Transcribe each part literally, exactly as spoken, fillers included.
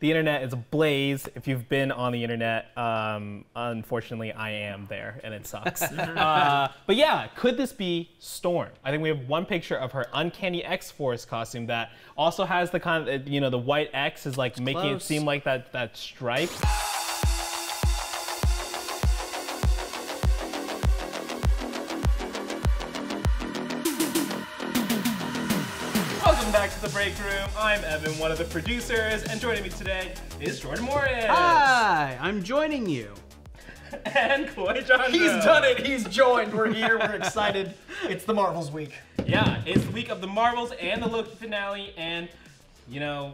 The internet is ablaze. If you've been on the internet, um, unfortunately, I am there, and it sucks. uh, but yeah, could this be Storm? I think we have one picture of her Uncanny X-Force costume that also has the kind of, you know, the white X is like it's making close. It seem like that that stripe. Back to the break room. I'm Evan, one of the producers, and joining me today is Jordan Morris. Hi, I'm joining you. And Koi Johnson. He's done it. He's joined. We're here. We're excited. It's the Marvels week. Yeah, it's the week of the Marvels and the Loki finale, and you know,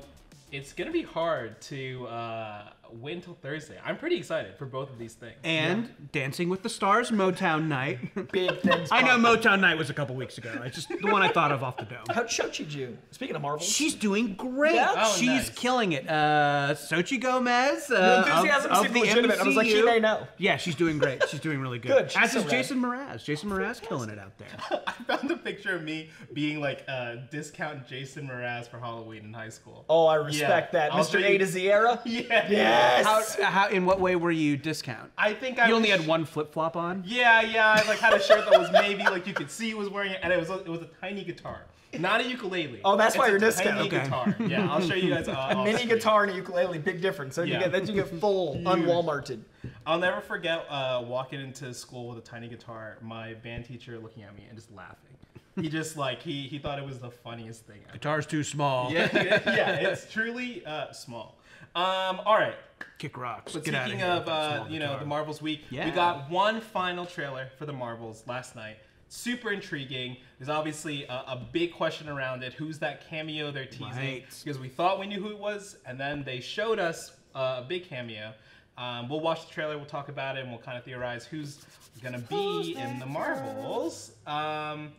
it's gonna be hard to uh, wait until Thursday. I'm pretty excited for both of these things. And yeah. Dancing with the Stars, Motown Night. Big things. I know Motown Night was a couple weeks ago. It's just the one I thought of off the dome. How Xochitl you? Speaking of Marvel, she's doing great. Yeah. Oh, she's nice. Killing it. Uh, Xochitl Gomez. Uh, the enthusiasm of, of seemed legitimate. M C U. I was like, she may know. Yeah, she's doing great. She's doing really good. Good. As so is right. Jason Mraz. Jason Mraz killing it out there. I found a picture of me being like uh, discount Jason Mraz for Halloween in high school. Oh, I respect yeah. that. I'll Mister A to Z era. Yeah. Yeah. Yes. How, how, in what way were you discount? I think I you only had one flip flop on. Yeah, yeah. I like had a shirt that was maybe like you could see was wearing it, and it was a, it was a tiny guitar, not a ukulele. Oh, that's it's why you're discount. Okay. Guitar. Yeah, I'll show you guys. Uh, a mini screen. Guitar and a ukulele, big difference. So yeah. you get then you get full unwalmarted. I'll never forget uh, walking into school with a tiny guitar. My band teacher looking at me and just laughing. He just like he he thought it was the funniest thing. Ever. Guitar's too small. Yeah, yeah. It's truly uh, small. Um, all right. Kick rocks. But Get speaking out of, here, of uh, you know, the Marvels week, yeah. we got one final trailer for the Marvels last night. Super intriguing. There's obviously a, a big question around it. Who's that cameo they're teasing? Right. Because we thought we knew who it was, and then they showed us uh, a big cameo. Um, we'll watch the trailer, we'll talk about it, and we'll kind of theorize who's going to be in the Marvels. Um...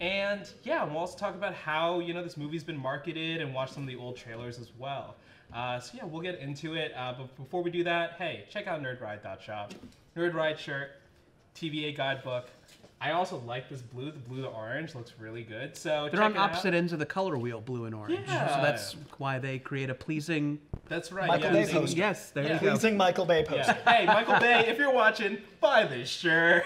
And yeah, we'll also talk about how, you know, this movie's been marketed and watch some of the old trailers as well. Uh, so yeah, we'll get into it. Uh, but before we do that, hey, check out nerdride dot shop. Nerdride shirt, T V A guidebook. I also like this blue. The blue to orange looks really good. So they're on opposite ends of the color wheel, blue and orange. Yeah. So that's why they create a pleasing. That's right. Michael yeah. Bay poster. Yes, there yeah. you go. Pleasing Michael Bay poster. Yeah. Hey, Michael Bay, if you're watching, buy this shirt.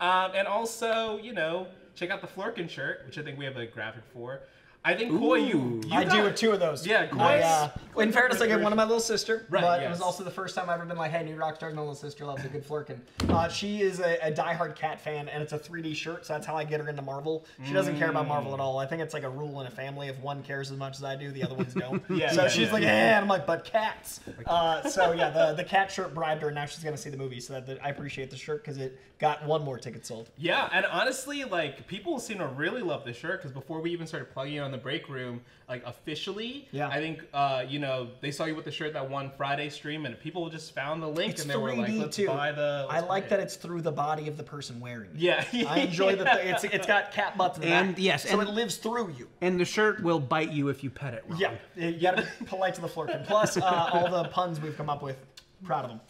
um, and also, you know. Check out the Flurkin shirt, which I think we have a graphic for. I think Koi, you, you I got, do have two of those. Yeah, Koi. Uh, in fairness, I gave one to my little sister, right, but yes. it was also the first time I've ever been like, hey, new rock stars, my little sister loves a good Flurkin. Uh, she is a, a diehard cat fan, and it's a three D shirt, so that's how I get her into Marvel. She doesn't mm. care about Marvel at all. I think it's like a rule in a family. If one cares as much as I do, the other ones don't. yeah, so yeah, she's yeah, like, eh, yeah. and I'm like, but cats. Uh, so yeah, the, the cat shirt bribed her, and now she's going to see the movie, so that, that I appreciate the shirt because it got one more ticket sold. Yeah, and honestly, like, people seem to really love this shirt because before we even started plugging it on the break room, like officially, yeah. I think uh, you know they saw you with the shirt that won Friday's stream, and people just found the link it's and they were like, "Let's too. buy the." Let's I like that it. it's through the body of the person wearing it. Yeah, I enjoy yeah. that it's it's got cat butts in the and back, yes, so and it lives through you. And the shirt will bite you if you pet it wrong. Yeah, you gotta be polite to the Flurkin. Plus, uh, all the puns we've come up with, proud of them.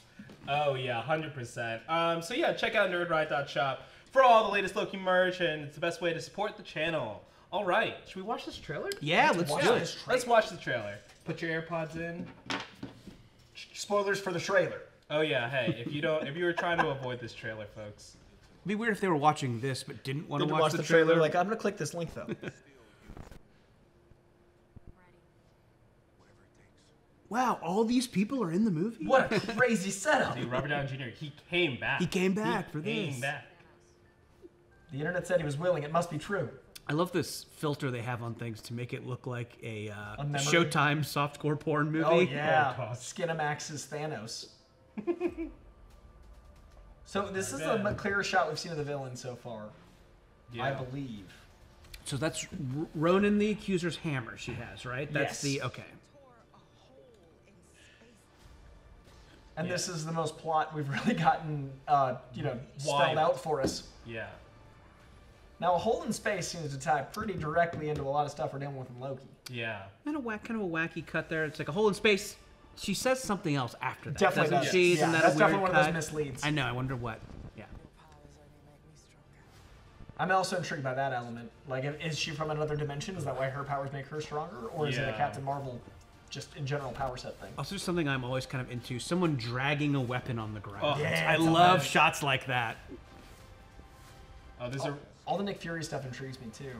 Oh yeah, one hundred percent. Um, so yeah, check out nerdride dot shop for all the latest Loki merch, and it's the best way to support the channel. All right, should we watch this trailer? Yeah, let's, let's do it. Let's watch the trailer. Put your AirPods in. Spoilers for the trailer. Oh yeah, hey, if you don't, if you were trying to avoid this trailer, folks. It'd be weird if they were watching this but didn't want didn't to watch, watch the, the trailer. trailer. Like, I'm gonna click this link though. Wow, all these people are in the movie? What a crazy setup. Dude, Robert Downey Junior, he came back. He came back he for came this. Came back. The internet said he was willing. It must be true. I love this filter they have on things to make it look like a, uh, a Showtime softcore porn movie. Oh yeah, oh, Skinamax's Thanos. so this is the clearest shot we've seen of the villain so far, yeah. I believe. So that's Ronan the Accuser's hammer she has, right? That's yes. the, okay. And yeah. this is the most plot we've really gotten, uh, you know, Wild. spelled out for us. Yeah. Now, a hole in space seems to tie pretty directly into a lot of stuff we're dealing with in Loki. Yeah. And a whack, kind of a wacky cut there. It's like a hole in space. She says something else after that. Definitely does. She, yeah. that That's definitely one cut? of those misleads. I know. I wonder what. Yeah. I'm also intrigued by that element. Like, is she from another dimension? Is that why her powers make her stronger? Or is yeah. it a Captain Marvel just in general power set thing. Also something I'm always kind of into, someone dragging a weapon on the ground. Oh, yeah, I love shots like that. Oh, these all, are... all the Nick Fury stuff intrigues me too.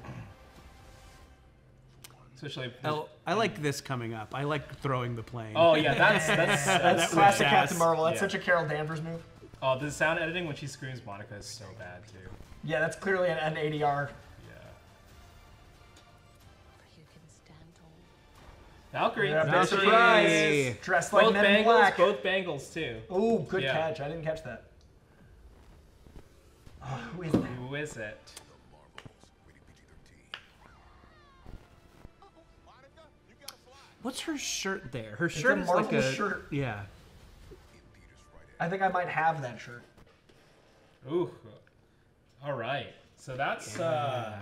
Especially oh, I like this coming up. I like throwing the plane. Oh yeah, that's that's, that's that classic Captain Marvel. That's yeah. such a Carol Danvers move. Oh, the sound editing when she screams Monica is so bad too. Yeah, that's clearly an, an A D R. Valkyrie, no surprise! Dressed like both men bangles, in black. Both bangles too. Oh, good yeah. catch! I didn't catch that. Oh, who is it? Who is it? What's her shirt there? Her shirt it's a Marvel is like a shirt. Yeah. I think I might have that shirt. Ooh. All right. So that's yeah. uh,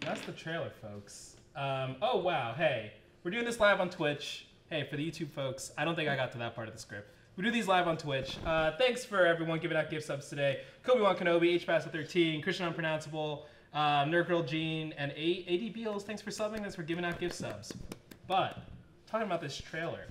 that's the trailer, folks. Um, oh wow! Hey. We're doing this live on Twitch. Hey, for the YouTube folks, I don't think I got to that part of the script. We do these live on Twitch. Uh, thanks for everyone giving out gift subs today. Kobe one Kenobi, H Passer thirteen, Christian Unpronounceable, um, Nerd Girl Jean, and A D Beals. Thanks for subbing. Thanks for giving out gift subs. But, talking about this trailer.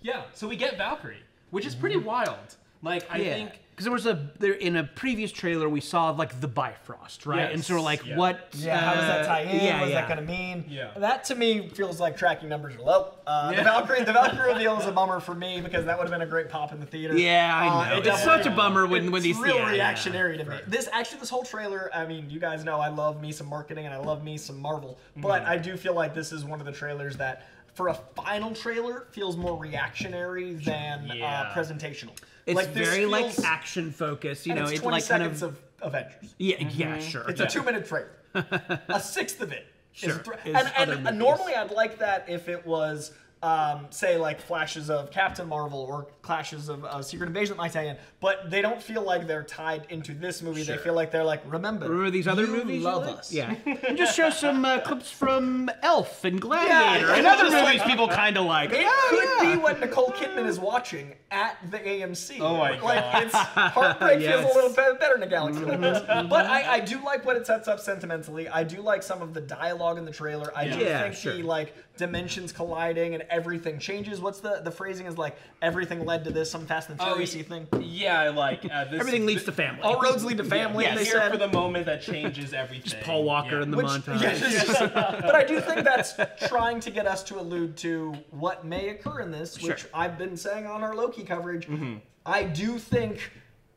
Yeah, so we get Valkyrie, which is pretty wild. Like, I yeah. think... Because there was a there in a previous trailer we saw like the Bifrost, right? Yes. And so we're like, yeah. what? Yeah, uh, how does that tie in? Yeah, what is yeah. that going to mean? Yeah. That to me feels like tracking numbers are low. Uh, yeah. The Valkyrie, the Valkyrie reveal is a bummer for me because that would have been a great pop in the theater. Yeah, I know. Uh, it it's such a bummer when when these real yeah, reactionary yeah. to me. Right. This actually, this whole trailer. I mean, you guys know I love me some marketing and I love me some Marvel, but mm. I do feel like this is one of the trailers that, for a final trailer, feels more reactionary than yeah. uh, presentational. It's like, very feels, like action focused, you and know. It's, it's like seconds kind of, of Avengers. Yeah, mm-hmm. yeah, sure. It's yeah. a two-minute trailer. A sixth of it. Sure. Is is and and uh, normally, I'd like that if it was, um, say, like flashes of Captain Marvel or clashes of uh, Secret Invasion that might tie in. But they don't feel like they're tied into this movie. Sure. They feel like they're like, remember, remember these other you movies. Love us. Yeah. And just show some uh, clips from Elf and Gladiator yeah, and other movies like, people kind of like. It oh, could yeah. be what Nicole Kidman is watching at the A M C. Oh my like, God. Like, it's heartbreak yes. feels a little bit better in a galaxy like this. But I, I do like what it sets up sentimentally. I do like some of the dialogue in the trailer. I yeah. do yeah, think sure. the like dimensions colliding and everything changes. What's the the phrasing is like everything led to this, some Fast and Furious-y oh, thing. Yeah, I like uh, this. Everything leads to family. All roads lead to family. Yeah, yes. Here for the moment that changes everything. Just Paul Walker yeah. in the Which, montage. Yes, yes. But I do think that's trying to get us to allude to what may occur in this, which sure. I've been saying on our Loki coverage. Mm-hmm. I do think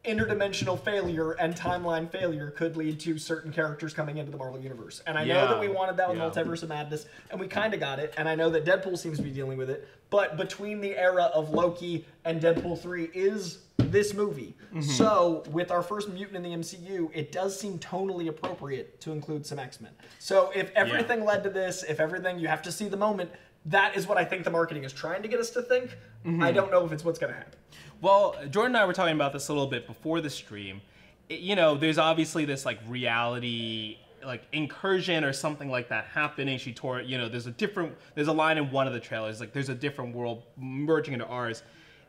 interdimensional failure and timeline failure could lead to certain characters coming into the Marvel Universe. And I yeah. know that we wanted that with yeah. Multiverse of Madness, and we kind of got it, and I know that Deadpool seems to be dealing with it, but between the era of Loki and Deadpool three is this movie. Mm-hmm. So, with our first mutant in the M C U, it does seem tonally appropriate to include some X-Men. So, if everything yeah. led to this, if everything, you have to see the moment, that is what I think the marketing is trying to get us to think. Mm-hmm. I don't know if it's what's going to happen. Well, Jordan and I were talking about this a little bit before the stream. It, you know, there's obviously this like reality, like incursion or something like that happening. She tore, you know, there's a different, there's a line in one of the trailers, like there's a different world merging into ours.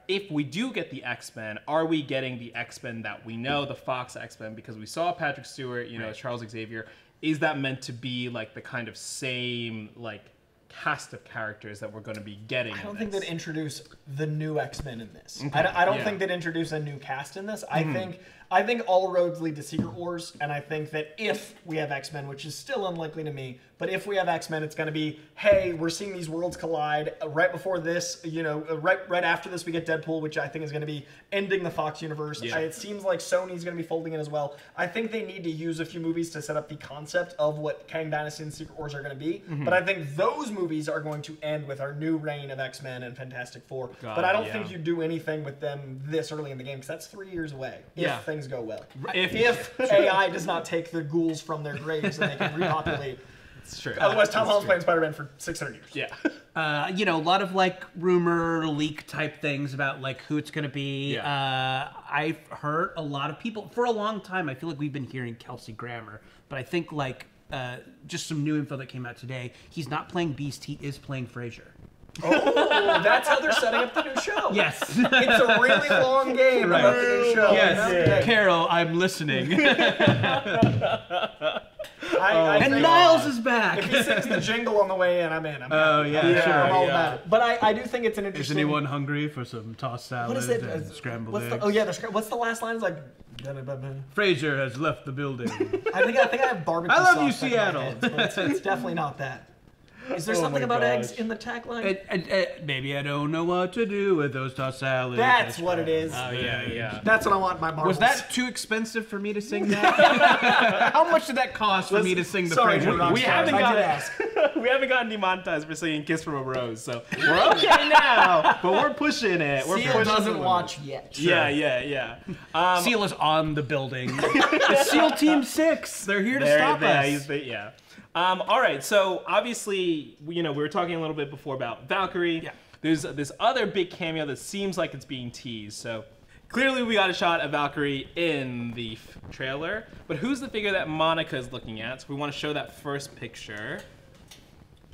If we do get the X-Men, are we getting the X-Men that we know, the Fox X-Men, because we saw Patrick Stewart, you know, right. Charles Xavier. Is that meant to be like the kind of same, like, cast of characters that we're going to be getting? I don't in think they'd introduce the new X-Men in this. Okay. I, I don't yeah. think they'd introduce a new cast in this. I mm. think I think all roads lead to Secret Wars, and I think that if we have X-Men, which is still unlikely to me, but if we have X-Men, it's going to be, hey, we're seeing these worlds collide. Right before this, you know, right right after this, we get Deadpool, which I think is going to be ending the Fox universe. Yeah. I, it seems like Sony's going to be folding in as well. I think they need to use a few movies to set up the concept of what Kang Dynasty and Secret Wars are going to be, mm-hmm. but I think those movies are going to end with our new reign of X-Men and Fantastic Four. God, but I don't yeah. think you do anything with them this early in the game, because that's three years away. Yeah. If things go well. If, if A I does not take the ghouls from their graves and they can repopulate. It's true. Otherwise, Tom Holland's playing Spider-Man for six hundred years. Yeah. Uh, you know, a lot of like rumor, leak type things about like who it's going to be. Yeah. Uh, I've heard a lot of people for a long time. I feel like we've been hearing Kelsey Grammer, but I think like uh, just some new info that came out today. He's not playing Beast. He is playing Frasier. Oh, that's how they're setting up the new show. Yes. It's a really long game right. about the new show. Yes. Yeah. Carol, I'm listening. I, I and Niles is back. If he sings the jingle on the way in, I'm in. I'm oh happy. yeah, yeah, sure. I'm all yeah. about it. But I, I do think it's an interesting. Is anyone hungry for some tossed salad what is it? and scrambled what's eggs? The, oh yeah, the, what's the last line? It's like, Frasier has left the building. I think I think I have barbecue. I love sauce you, Seattle. Heads, but it's, it's definitely not that. Is there oh something about gosh. eggs in the tagline? Uh, uh, maybe I don't know what to do with those tossed salads. That's, That's what fun. it is. Oh, yeah, yeah. That's what I want my Marvels. Was that too expensive for me to sing that? How much did that cost Let's, for me to sing the sorry, Frasier? Sorry, we, we haven't gotten We haven't gotten demonetized for singing Kiss from a Rose, so we're okay now, but we're pushing it. We're Seal pushing doesn't watch yet. Sure. Yeah, yeah, yeah. Um, Seal is on the building. It's Seal Team six. They're here to They're, stop they, us. They, yeah. Um, all right, so obviously, you know, we were talking a little bit before about Valkyrie. Yeah. There's this other big cameo that seems like it's being teased. So clearly we got a shot of Valkyrie in the f trailer, but who's the figure that Monica is looking at? So we want to show that first picture.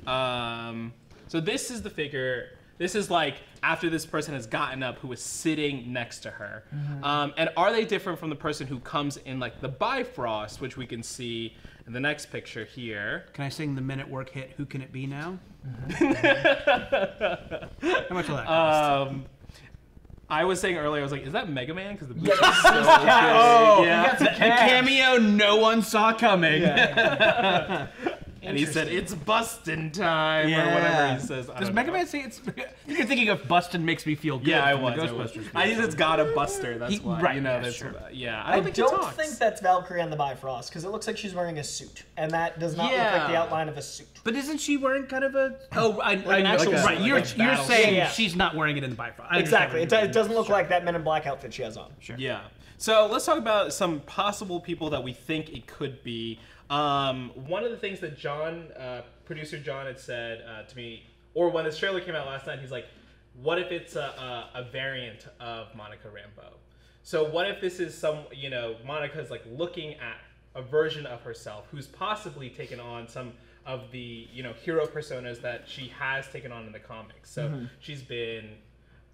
Um, so this is the figure. This is like after this person has gotten up who is sitting next to her. Mm-hmm. Um, and are they different from the person who comes in like the Bifrost, which we can see in the next picture here? Can I sing the minute work hit, Who Can It Be Now? Mm-hmm. How much will that cost? Um, I was saying earlier, I was like, is that Mega Man? Because the boots are so big. Oh, yeah. The cameo no one saw coming. Yeah. And he said, it's bustin' time, yeah. or whatever he says. I Does Mega Man say it's... You're thinking of bustin' makes me feel good. Yeah, I was. I, was. I think it's got a buster, that's he, why. Right, you know, yeah, that's sure. about, yeah. I don't, I think, don't think that's Valkyrie on the Bifrost, because it looks like she's wearing a suit. And that does not yeah. look like the outline of a suit. But isn't she wearing kind of a... Oh, I, like I, an actual... Like a, right, like you're, you're saying yeah. she's not wearing it in the Bifrost. I exactly. It, it doesn't look sure. like that Men in Black outfit she has on. Sure. Yeah. So let's talk about some possible people that we think it could be. Um, one of the things that John, uh, producer John had said uh, to me, or when this trailer came out last night, he's like, what if it's a, a, a variant of Monica Rambeau? So what if this is some, you know, Monica's like looking at a version of herself who's possibly taken on some of the, you know, hero personas that she has taken on in the comics. So mm-hmm. she's been...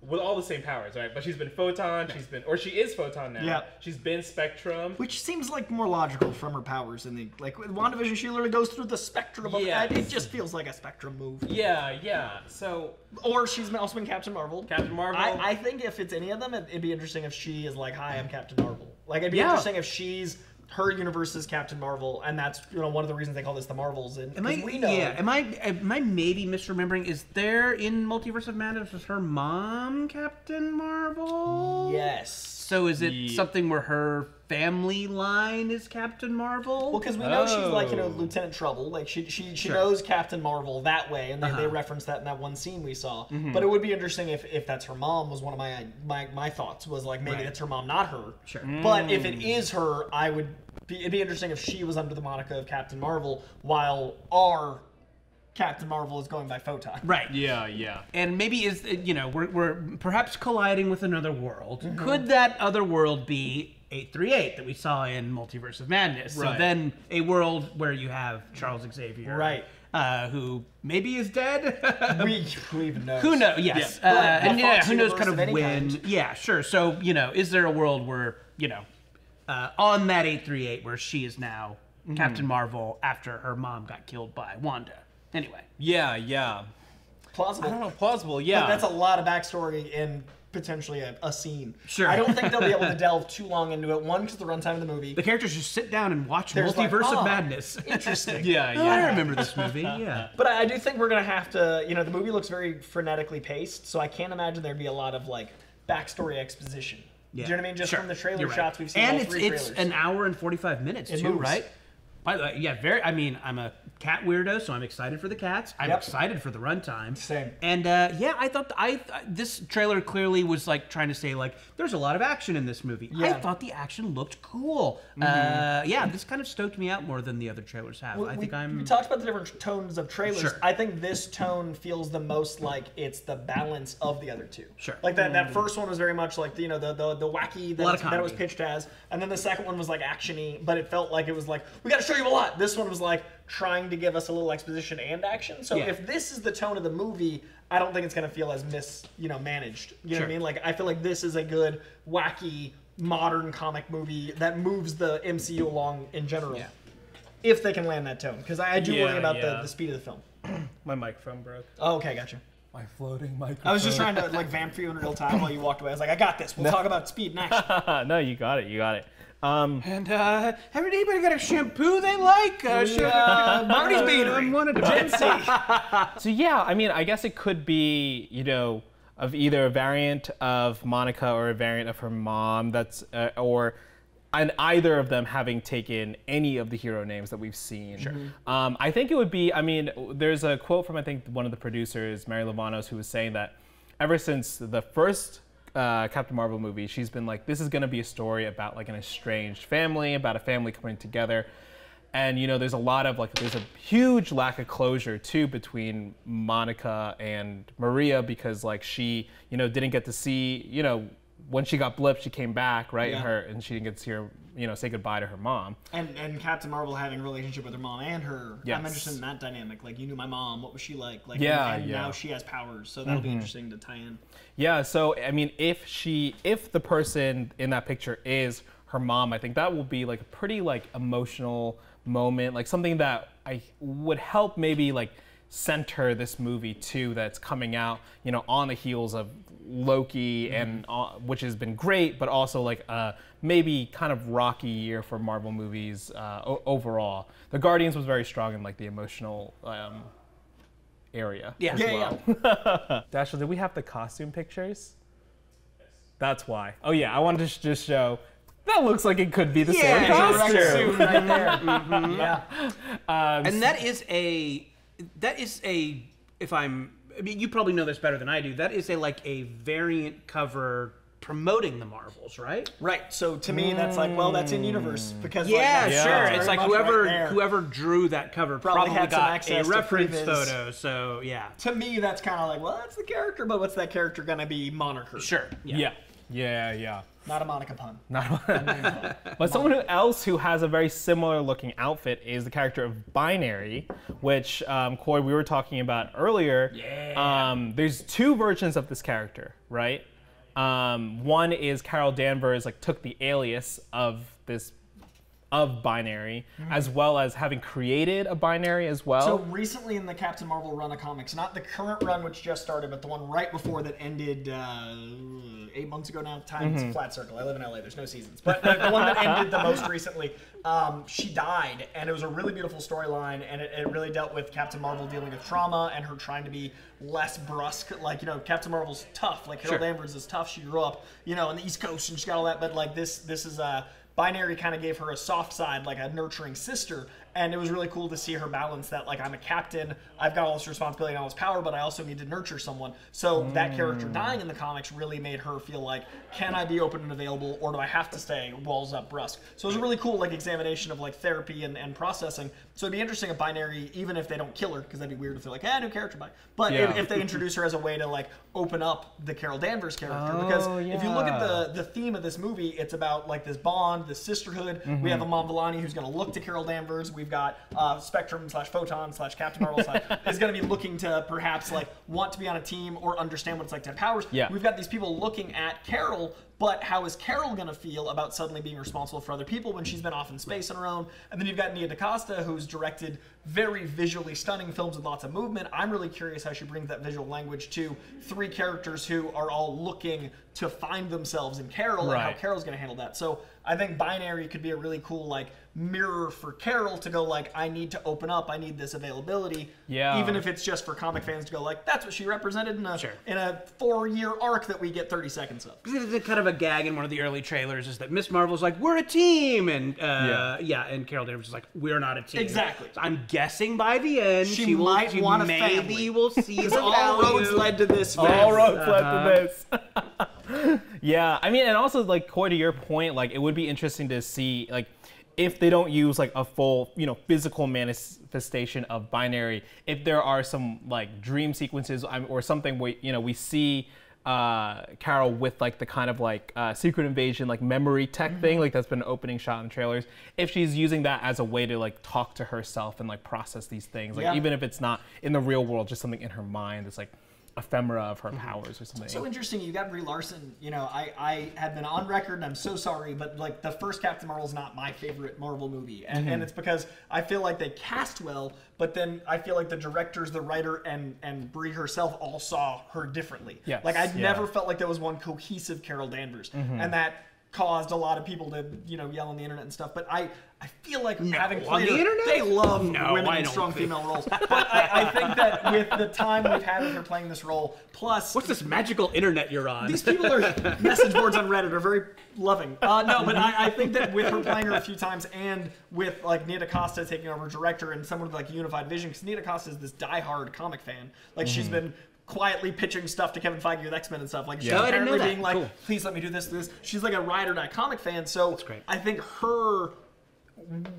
with all the same powers, right? But she's been Photon, yeah. she's been, or she is Photon now. Yeah. She's been Spectrum. Which seems like more logical from her powers in the, like, with WandaVision, she literally goes through the spectrum of, yeah. it just feels like a Spectrum move. Yeah, yeah, so. Or she's also been Captain Marvel. Captain Marvel. I, I think if it's any of them, it, it'd be interesting if she is like, hi, I'm Captain Marvel. Like, it'd be yeah. interesting if she's, her universe is Captain Marvel, and that's, you know, one of the reasons they call this the Marvels. And am I, we know. Yeah. Am I? Am I maybe misremembering? Is there in Multiverse of Madness was her mom Captain Marvel? Yes. So is it yeah. something where her family line is Captain Marvel? Well, because we know oh. she's like, you know, Lieutenant Trouble. Like she she she sure. knows Captain Marvel that way, and they, uh-huh. they referenced that in that one scene we saw. Mm-hmm. But it would be interesting if if that's her mom. Was one of my my my thoughts was like maybe right. that's her mom, not her. Sure. Mm. But if it is her, I would. It'd be interesting if she was under the moniker of Captain Marvel, while our Captain Marvel is going by Photon. Right. Yeah, yeah. And maybe is, you know, we're, we're perhaps colliding with another world. Mm-hmm. Could that other world be eight three eight that we saw in Multiverse of Madness? Right. So then a world where you have Charles Xavier. Right. Uh, who maybe is dead? we, who even knows? Who knows, yes. Yeah. Uh, well, and yeah, who knows kind of, of when. Kind. Yeah, sure. So, you know, is there a world where, you know, Uh, on that eight three eight where she is now mm-hmm. Captain Marvel after her mom got killed by Wanda. Anyway. Yeah, yeah. Plausible. I don't know, plausible, yeah. But that's a lot of backstory in potentially a, a scene. Sure. I don't think they'll be able to delve too long into it. One, because the runtime of the movie. The characters just sit down and watch There's Multiverse like, oh, of Madness. Interesting. yeah, yeah. Oh, I remember this movie, yeah. But I, I do think we're going to have to, you know, the movie looks very frenetically paced, so I can't imagine there'd be a lot of, like, backstory exposition. Yeah. Do you know what I mean? Just sure. from the trailer right. shots we've seen. And all it's, three it's an hour and forty-five minutes it too, moves. right? By the way, yeah, very. I mean, I'm a cat weirdo, so I'm excited for the cats. I'm yep. excited for the runtime. Same. And uh, yeah, I thought I this trailer clearly was like trying to say like there's a lot of action in this movie. Yeah. I thought the action looked cool. Mm-hmm. uh, yeah, this kind of stoked me out more than the other trailers have. Well, I think we, I'm. We talked about the different tones of trailers. Sure. I think this tone feels the most like it's the balance of the other two. Sure. Like that. Mm-hmm. That first one was very much like you know the the, the wacky that, that it was pitched as, and then the second one was like actiony, but it felt like it was like we got to show you a lot. This one was like trying to give us a little exposition and action. So yeah. if this is the tone of the movie, I don't think it's gonna feel as mis you know managed. You know sure. what I mean? Like I feel like this is a good wacky modern comic movie that moves the M C U along in general. Yeah. if they can land that tone, because I, I do yeah, worry about yeah. the, the speed of the film. My microphone broke. Oh, okay, gotcha. My floating microphone. I was just trying to like vamp for you in real time while you walked away. I was like, I got this. We'll no. talk about speed next. No, you got it. You got it. Um, and uh, have anybody got a shampoo they like? Uh, yeah, Marty's Binary. I wanted to see. So yeah, I mean, I guess it could be, you know, of either a variant of Monica or a variant of her mom. That's uh, or. And either of them having taken any of the hero names that we've seen. Sure. Um, I think it would be, I mean, there's a quote from, I think, one of the producers, Mary Lovanos, who was saying that ever since the first uh, Captain Marvel movie, she's been like, this is gonna be a story about like an estranged family, about a family coming together. And you know, there's a lot of like, there's a huge lack of closure too between Monica and Maria, because like she, you know, didn't get to see, you know, when she got blipped, she came back, right? Yeah. And her and she didn't get to see her, you know, say goodbye to her mom. And and Captain Marvel having a relationship with her mom and her. Yes. I'm interested in that dynamic. Like, you knew my mom. What was she like? Like, yeah, and, and yeah. now she has powers, so that'll mm-hmm. be interesting to tie in. Yeah. So I mean, if she, if the person in that picture is her mom, I think that will be like a pretty like emotional moment, like something that I would help maybe like center this movie too, that's coming out, you know, on the heels of Loki, mm-hmm. and uh, which has been great, but also like uh, maybe kind of rocky year for Marvel movies uh, overall. The Guardians was very strong in like the emotional um, area. Yeah, as yeah, well. yeah. Dashiell, did we have the costume pictures? Yes. That's why. Oh yeah, I wanted to just show. That looks like it could be the yeah, same costume right there. mm-hmm. Yeah. Um, and that is a. That is a, if I'm, I mean, you probably know this better than I do, that is a, like, a variant cover promoting the Marvels, right? Right, so to me, mm. that's like, well, that's in-universe, because Yeah, like, yeah. sure, it's like whoever right whoever drew that cover probably, probably had got some a reference photo, so, yeah. To me, that's kind of like, well, that's the character, but what's that character gonna be monikered? Sure, yeah. yeah. Yeah, yeah. Not a Monica pun. Not a Monica pun. But someone else who has a very similar looking outfit is the character of Binary, which, um, Coy, we were talking about earlier. Yeah. Um, there's two versions of this character, right? Um, one is Carol Danvers, like, took the alias of this, of Binary, mm-hmm. as well as having created a Binary as well. So recently in the Captain Marvel run of comics, not the current run which just started, but the one right before that ended uh, eight months ago now, time's mm-hmm. flat circle. I live in L A, there's no seasons. But the, the one that ended the most recently, um, she died, and it was a really beautiful storyline, and it, it really dealt with Captain Marvel dealing with trauma and her trying to be less brusque. Like, you know, Captain Marvel's tough, like Carol sure. Danvers is tough. She grew up, you know, on the East Coast and she got all that, but like this, this is a, uh, Binary kind of gave her a soft side, like a nurturing sister, and it was really cool to see her balance that, like, I'm a captain, I've got all this responsibility and all this power, but I also need to nurture someone. So mm. that character dying in the comics really made her feel like, can I be open and available, or do I have to stay walls up brusque? So it was a really cool, like, examination of, like, therapy and, and processing. So it'd be interesting if Binary, even if they don't kill her, because that'd be weird if they're like, eh, new character, bye. But yeah. if, if they introduce her as a way to, like, open up the Carol Danvers character, oh, because yeah. if you look at the, the theme of this movie, it's about, like, this bond, this sisterhood. Mm-hmm. We have Amon Vellani who's going to look to Carol Danvers. We've got uh, Spectrum slash Photon slash Captain Marvel slash is going to be looking to perhaps like want to be on a team or understand what it's like to have powers. Yeah. We've got these people looking at Carol, but how is Carol going to feel about suddenly being responsible for other people when she's been off in space on her own? And then you've got Nia DaCosta, who's directed very visually stunning films with lots of movement. I'm really curious how she brings that visual language to three characters who are all looking to find themselves in Carol right. and how Carol's going to handle that. So I think Binary could be a really cool like mirror for Carol to go like, I need to open up, I need this availability. Yeah. Even if it's just for comic fans to go like, that's what she represented in a sure. in a four-year arc that we get thirty seconds of. It's kind of a gag in one of the early trailers is that Miss Marvel's like, we're a team, and uh, yeah. yeah, and Carol Danvers is like, we're not a team. Exactly. So I'm guessing by the end she, she might will, want she a family. Maybe we'll see. All roads led to this. All roads led to this. Yeah, I mean, and also like Coy, to your point, like it would be interesting to see like if they don't use like a full, you know, physical manifestation of Binary, if there are some like dream sequences or something where, you know, we see uh, Carol with like the kind of like uh, Secret Invasion like memory tech mm-hmm. thing, like that's been an opening shot in trailers. If she's using that as a way to like talk to herself and like process these things, like yeah. even if it's not in the real world, just something in her mind that's like ephemera of her powers or something. So interesting, you got Brie Larson. You know, I, I had been on record, and I'm so sorry, but like the first Captain Marvel is not my favorite Marvel movie. And, mm-hmm. and it's because I feel like they cast well, but then I feel like the directors, the writer, and, and Brie herself all saw her differently. Yes. Like I yeah. never felt like there was one cohesive Carol Danvers. Mm-hmm. And that caused a lot of people to, you know, yell on the internet and stuff. But I, I feel like no, having clear, on the internet? They love no, women in strong think. female roles. But I, I think that with the time we've had with her playing this role, plus... What's this magical internet you're on? These people are... message boards on Reddit are very loving. Uh, no, but I, I think that with her playing her a few times and with, like, Nia DaCosta taking over director and someone with, like, unified vision, because Nia DaCosta is this diehard comic fan. Like, mm. she's been... quietly pitching stuff to Kevin Feige with X-Men and stuff. Like, she's yeah. apparently being like, cool. please let me do this, do this. She's like a ride or die comic fan, so I think her,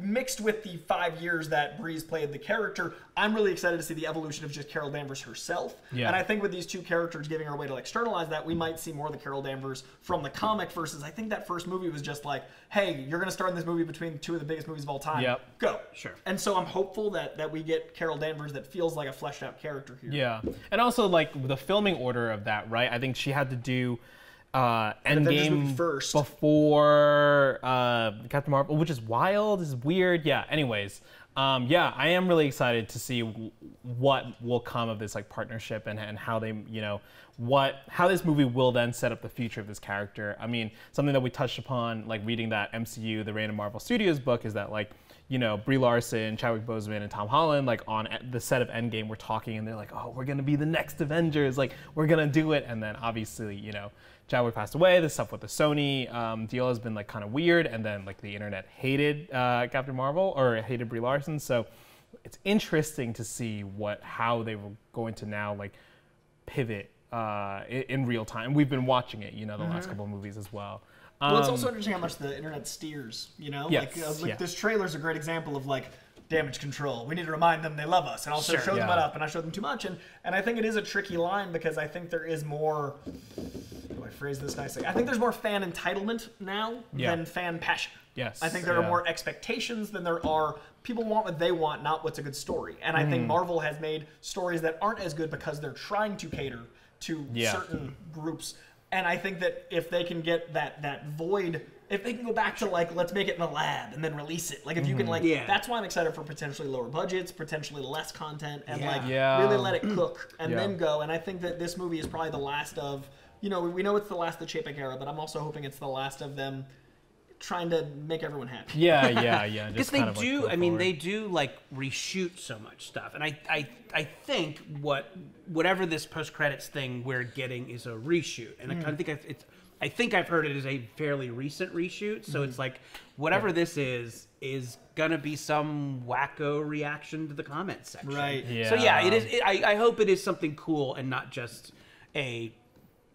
mixed with the five years that Brie's played the character, I'm really excited to see the evolution of just Carol Danvers herself. Yeah. And I think with these two characters giving her a way to externalize that, we might see more of the Carol Danvers from the comic versus, I think that first movie was just like, hey, you're going to start in this movie between two of the biggest movies of all time. Yep. Go. Sure. And so I'm hopeful that, that we get Carol Danvers that feels like a fleshed out character here. Yeah. And also, like, the filming order of that, right? I think she had to do uh, Endgame first before uh, Captain Marvel, which is wild. This is weird. Yeah. Anyways. Um, yeah, I am really excited to see what will come of this like partnership and, and how they, you know, what how this movie will then set up the future of this character. I mean, something that we touched upon, like reading that M C U, the Random Marvel Studios book, is that like, you know, Brie Larson, Chadwick Boseman, and Tom Holland, like on the set of Endgame, we're talking and they're like, oh, we're gonna be the next Avengers, like we're gonna do it, and then obviously, you know, Chadwick passed away. This stuff with the Sony um, deal has been like kind of weird, and then like the internet hated uh, Captain Marvel or hated Brie Larson. So it's interesting to see what how they were going to now like pivot uh, in, in real time. We've been watching it, you know, the mm-hmm. last couple of movies as well. Well, um, it's also interesting how much the internet steers. You know, yes, like, uh, like yeah. this trailer is a great example of like. Damage control. We need to remind them they love us, and also sure, show yeah. them what up, and I show them too much, and and I think it is a tricky line because I think there is more. How do I phrase this nicely? I think there's more fan entitlement now yeah. than fan passion. Yes. I think there yeah. are more expectations than there are. People want what they want, not what's a good story. And I mm. think Marvel has made stories that aren't as good because they're trying to cater to yeah. certain groups. And I think that if they can get that that void. If they can go back to like, let's make it in the lab and then release it. Like if you can like, yeah. that's why I'm excited for potentially lower budgets, potentially less content, and yeah. like yeah. really let it cook and yeah. then go. And I think that this movie is probably the last of, you know, we know it's the last of the Chapek era, but I'm also hoping it's the last of them trying to make everyone happy. Yeah, yeah, yeah. Because they kind of do, like I mean, they do like reshoot so much stuff. And I, I, I think what, whatever this post-credits thing we're getting is a reshoot. And mm. I kind of think it's, I think I've heard it is a fairly recent reshoot, so mm-hmm. it's like whatever yeah. this is is gonna be some wacko reaction to the comment section. Right. Yeah. So yeah, it is. It, I, I hope it is something cool and not just a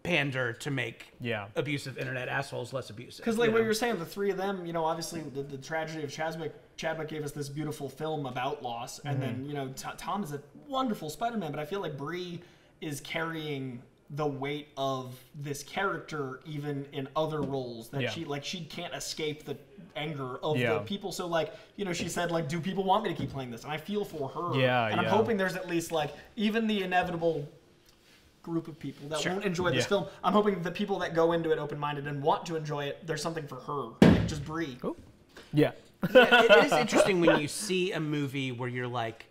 pander to make yeah. abusive internet assholes less abusive. Because like you what know? you were saying, the three of them, you know, obviously the, the tragedy of Chadwick. Chadwick gave us this beautiful film about loss, and mm-hmm. then you know T Tom is a wonderful Spider-Man, but I feel like Brie is carrying the weight of this character even in other roles that yeah. she like she can't escape the anger of yeah. the people. So like, you know, she said like, do people want me to keep playing this? And I feel for her. Yeah, and yeah. I'm hoping there's at least like even the inevitable group of people that sure. won't enjoy this yeah. film. I'm hoping the people that go into it open-minded and want to enjoy it, there's something for her. Like, just Brie. Cool. Yeah. yeah. It is interesting when you see a movie where you're like,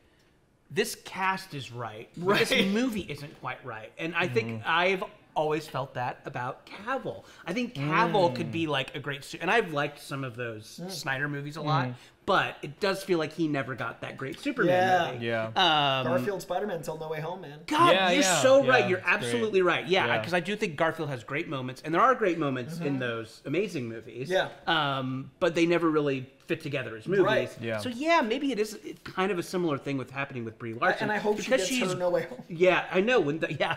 this cast is right, right. This movie isn't quite right. And I think mm. I've always felt that about Cavill. I think Cavill mm. could be like a great suit. And I've liked some of those mm. Snyder movies a lot, mm. but it does feel like he never got that great Superman movie. Yeah. yeah. Um, Garfield Spider-Man until No Way Home, man. God, yeah, you're yeah. so yeah, right. You're absolutely great. right. Yeah, because yeah. I do think Garfield has great moments. And there are great moments mm-hmm. in those amazing movies. Yeah. Um, but they never really fit together as movies. Right. Yeah. So yeah, maybe it is kind of a similar thing with happening with Brie Larson. I, and I hope she gets she's, her No Way Home. Yeah, I know. When the, yeah,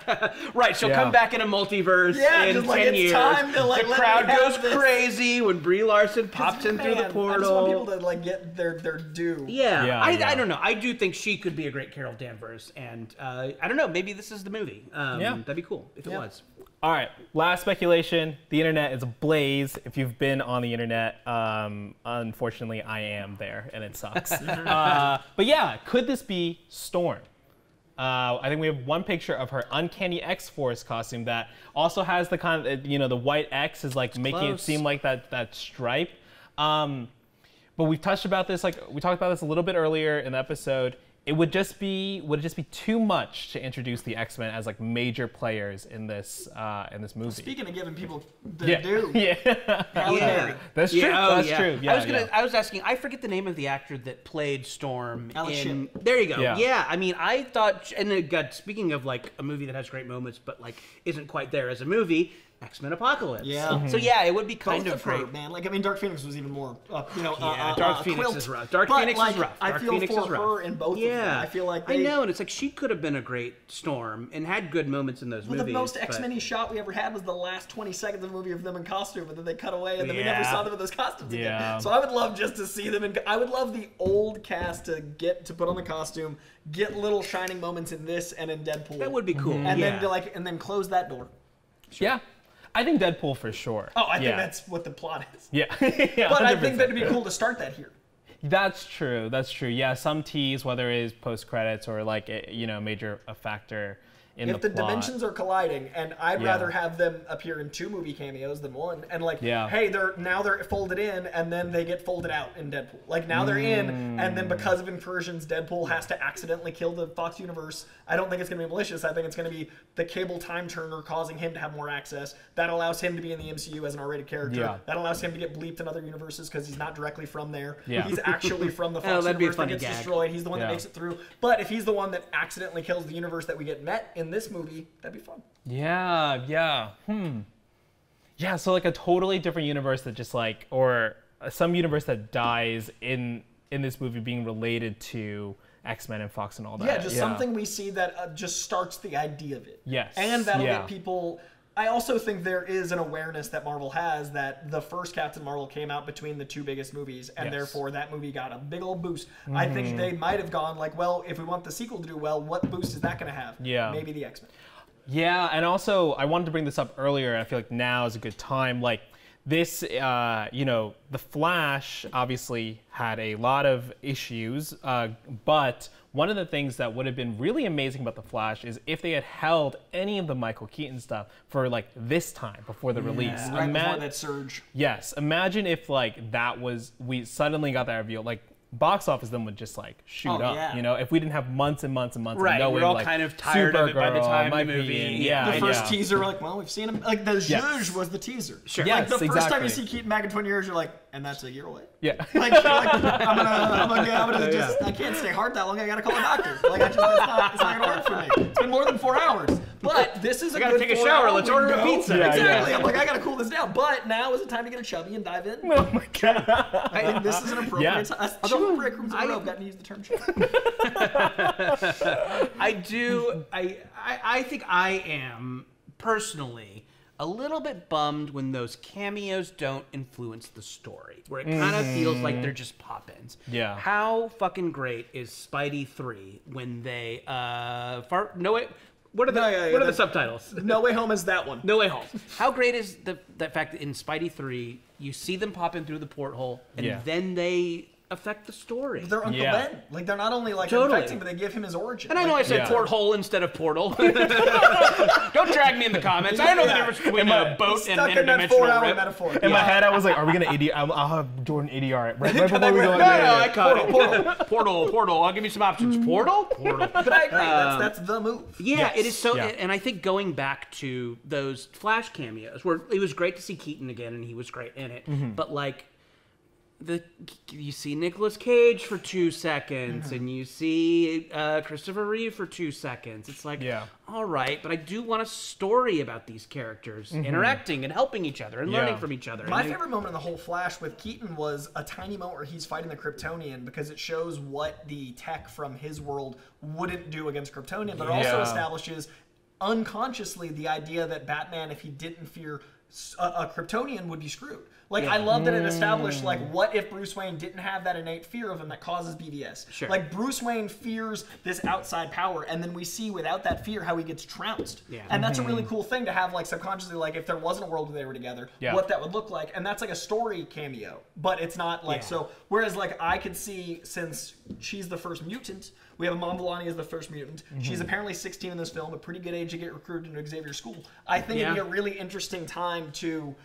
right. She'll yeah. come back in a multiverse yeah, in ten like, years. Time to, like, the crowd goes this. crazy when Brie Larson pops in man, through the portal. I just want people to like get their their due. Yeah. yeah, I, yeah. I, I don't know. I do think she could be a great Carol Danvers, and uh, I don't know. Maybe this is the movie. Um, yeah. That'd be cool if yeah. it was. All right, last speculation. The internet is ablaze. If you've been on the internet, um, unfortunately, I am there, and it sucks. uh, but yeah, could this be Storm? Uh, I think we have one picture of her Uncanny X-Force costume that also has the kind of, you know, the white X is like it's making close. It seem like that that stripe. Um, but we've touched about this, like we talked about this a little bit earlier in the episode. It would just be would it just be too much to introduce the X-Men as like major players in this uh, in this movie. Speaking of giving people the yeah. due, yeah. yeah, that's true. Yeah. Oh, that's yeah. true. Yeah, I was gonna. Yeah. I was asking. I forget the name of the actor that played Storm. In, there you go. Yeah. yeah. I mean, I thought. And it got, speaking of like a movie that has great moments, but like isn't quite there as a movie. X-Men Apocalypse. Yeah. Mm-hmm. So yeah, it would be kind Both of great, her, man. Like I mean, Dark Phoenix was even more, uh, you know, yeah, uh, Dark uh, Phoenix quilt. Is rough. Dark but, Phoenix like, is rough. Dark I feel Phoenix for is rough. Her and both. Yeah, of them. I feel like they... I know, and it's like she could have been a great Storm and had good moments in those well, movies. The most X-Men-y but... shot we ever had was the last twenty seconds of the movie of them in costume, and then they cut away, and then yeah. we never saw them in those costumes yeah. again. So I would love just to see them, and I would love the old cast to get to put on the costume, get little shining moments in this and in Deadpool. That would be cool. Mm-hmm. And yeah. then to like, and then close that door. Sure. Yeah. I think Deadpool for sure. Oh, I think yeah. that's what the plot is. Yeah. yeah but I think that'd be cool to start that here. That's true. That's true. Yeah, some tease, whether it is post-credits or like, a, you know, major a factor in if the If the plot. Dimensions are colliding, and I'd yeah. rather have them appear in two movie cameos than one, and like, yeah. hey, they're now they're folded in, and then they get folded out in Deadpool. Like, now they're mm. in, and then because of incursions, Deadpool has to accidentally kill the Fox universe. I don't think it's going to be malicious. I think it's going to be the Cable time turner causing him to have more access. That allows him to be in the M C U as an R-rated character. Yeah. That allows him to get bleeped in other universes because he's not directly from there. Yeah. He's actually from the Fox oh, that'd universe be a funny that gets gag. Destroyed. He's the one yeah. that makes it through. But if he's the one that accidentally kills the universe that we get met in this movie, that'd be fun. Yeah, yeah, hmm. Yeah, so like a totally different universe that just like, or some universe that dies in in this movie being related to X-Men and Fox and all that. Yeah, just yeah. something we see that uh, just starts the idea of it. Yes. And that'll yeah. get people... I also think there is an awareness that Marvel has that the first Captain Marvel came out between the two biggest movies, and yes. therefore that movie got a big old boost. Mm-hmm. I think they might have gone like, well, if we want the sequel to do well, what boost is that going to have? Yeah. Maybe the X-Men. Yeah, and also I wanted to bring this up earlier, and I feel like now is a good time. Like this, uh, you know, The Flash obviously had a lot of issues, uh, but... one of the things that would have been really amazing about The Flash is if they had held any of the Michael Keaton stuff for like this time before the yeah. release. Right Ima before that surge. Yes. Imagine if like that was, we suddenly got that reveal. Like box office then would just like shoot oh, up. Yeah. You know, if we didn't have months and months and months. Right. Knowing, we're all like, kind of tired Supergirl, of it by the time the movie. Being, yeah. The first yeah. teaser, we're like, well, we've seen him. Like the yes. zhuzh was the teaser. Sure. Yes, like the first exactly. time you see Keaton back in twenty years, you're like, and that's a year away. Yeah. Like, like I'm gonna, I'm gonna, I'm gonna just, yeah. I can't stay hard that long. I gotta call a doctor. Like, I just, it's not, it's not gonna work for me. It's been more than four hours. But this is I a gotta good take a shower. Let's order a pizza. Yeah, exactly. Yeah. I'm like, I gotta cool this down. But now is the time to get a chubby and dive in. Oh my god. I think this is an appropriate yeah. time. Although break rooms in a row, I've gotten to use the term chubby. I do. I, I I think I am personally a little bit bummed when those cameos don't influence the story, where it kind of mm. feels like they're just pop-ins. Yeah. How fucking great is Spidey three when they uh far no way what are the no, yeah, yeah, what are the subtitles? No Way Home is that one. No Way Home. How great is the that fact that in Spidey three you see them pop in through the porthole and yeah. then they affect the story. They're Uncle yeah. Ben. Like, they're not only, like, totally. Affecting, but they give him his origin. And I know like, I said yeah. porthole instead of portal. Don't drag me in the comments. Yeah, I know yeah. the difference between a boat and an interdimensional rip. Metaphor. In yeah. my head, I was like, are we going to A D R? I'll have Jordan A D R it. Right, right before we go. No, no, I caught it. Portal, portal, portal. I'll give you some options. Portal? Portal. But I agree. Um, that's, that's the move. Yeah, yes. it is so... Yeah. And I think going back to those Flash cameos, where it was great to see Keaton again, and he was great in it, mm-hmm. but, like, The, you see Nicolas Cage for two seconds, mm-hmm. and you see uh, Christopher Reeve for two seconds. It's like, yeah. all right, but I do want a story about these characters mm-hmm. interacting and helping each other and yeah. learning from each other. My and favorite they... moment in the whole Flash with Keaton was a tiny moment where he's fighting the Kryptonian, because it shows what the tech from his world wouldn't do against Kryptonian, but yeah. it also establishes unconsciously the idea that Batman, if he didn't fear a, a Kryptonian would be screwed. Like, yeah. I love that it established, like, what if Bruce Wayne didn't have that innate fear of him that causes B V S? Sure. Like, Bruce Wayne fears this outside power, and then we see without that fear how he gets trounced. Yeah. And that's mm-hmm. a really cool thing to have, like, subconsciously, like, if there wasn't a world where they were together, yeah. what that would look like. And that's, like, a story cameo. But it's not, like, yeah. so, whereas, like, I could see, since she's the first mutant, we have Mom Villani as the first mutant. Mm-hmm. She's apparently sixteen in this film, a pretty good age to get recruited into Xavier's school. I think yeah. it'd be a really interesting time to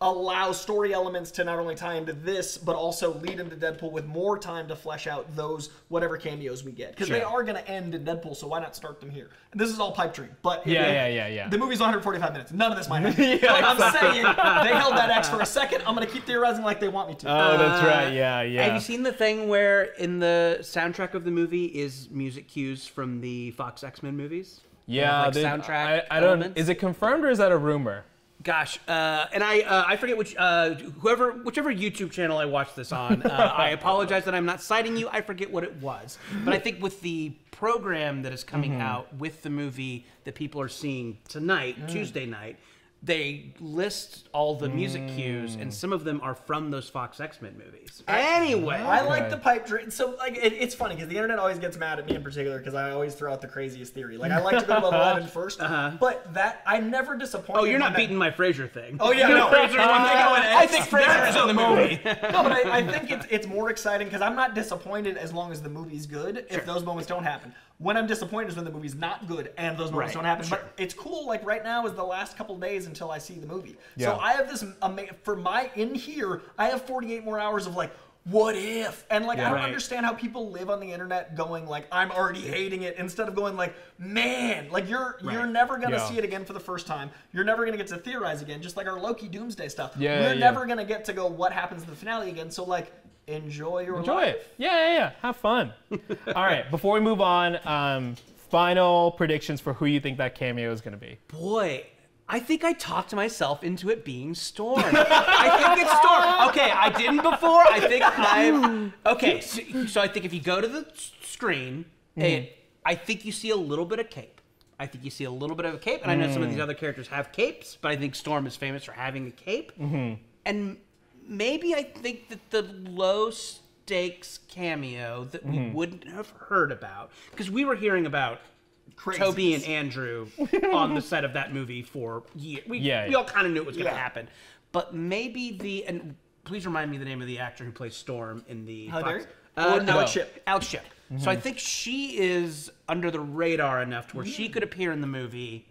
allow story elements to not only tie into this, but also lead into Deadpool with more time to flesh out those whatever cameos we get. Because sure. they are going to end in Deadpool, so why not start them here? And this is all pipe dream. But yeah, yeah, yeah, yeah. the movie's one hundred forty-five minutes. None of this might happen. yeah, but I'm exactly. saying, they held that X for a second. I'm going to keep theorizing like they want me to. Oh, that's uh, right. Yeah, yeah. Have you seen the thing where in the soundtrack of the movie is music cues from the Fox X-Men movies? Yeah. Kind of like they, soundtrack I, I don't, is it confirmed or is that a rumor? Gosh, uh, and I uh, I forget which uh, whoever whichever YouTube channel I watched this on. Uh, I apologize that I'm not citing you. I forget what it was, but I think with the program that is coming mm-hmm. out with the movie that people are seeing tonight, mm. Tuesday night, they list all the music mm. cues, and some of them are from those Fox X-Men movies. Anyway, okay. I like the pipe dream. So like, it, it's funny because the internet always gets mad at me in particular because I always throw out the craziest theory. Like I like to go to eleven first, uh-huh. but that I'm never disappointed. Oh, you're not beating my Frasier thing. Oh yeah, no. Frasier, uh, I think Frasier is in the movie. No, but I, I think it's it's more exciting because I'm not disappointed as long as the movie's good. Sure. If those moments don't happen. When I'm disappointed is when the movie's not good and those moments right. don't happen. Sure. But it's cool, like right now is the last couple days until I see the movie. Yeah. So I have this, for my, in here, I have forty-eight more hours of like, what if? And like, yeah, I don't right. understand how people live on the internet going like, I'm already hating it, instead of going like, man, like you're right. you're never gonna yeah. see it again for the first time. You're never gonna get to theorize again, just like our Loki Doomsday stuff. Yeah, We're yeah. never gonna get to go, what happens in the finale again? So like, enjoy your enjoy life. It. Yeah, yeah, yeah. Have fun. All right, before we move on, um, final predictions for who you think that cameo is going to be. Boy, I think I talked myself into it being Storm. I think it's Storm. Okay, I didn't before. I think I've... Okay, so, so I think if you go to the screen, mm. and I think you see a little bit of cape. I think you see a little bit of a cape, and mm. I know some of these other characters have capes, but I think Storm is famous for having a cape. Mm-hmm. And... maybe I think that the low-stakes cameo that we mm-hmm. wouldn't have heard about, because we were hearing about Crazies. Toby and Andrew on the set of that movie for years. We, yeah, yeah. we all kind of knew it was going to yeah. happen. But maybe the... and please remind me the name of the actor who plays Storm in the... Heather? Uh, no, Alex Ship. Alex Ship. Mm-hmm. So I think she is under the radar enough to where she could appear in the movie...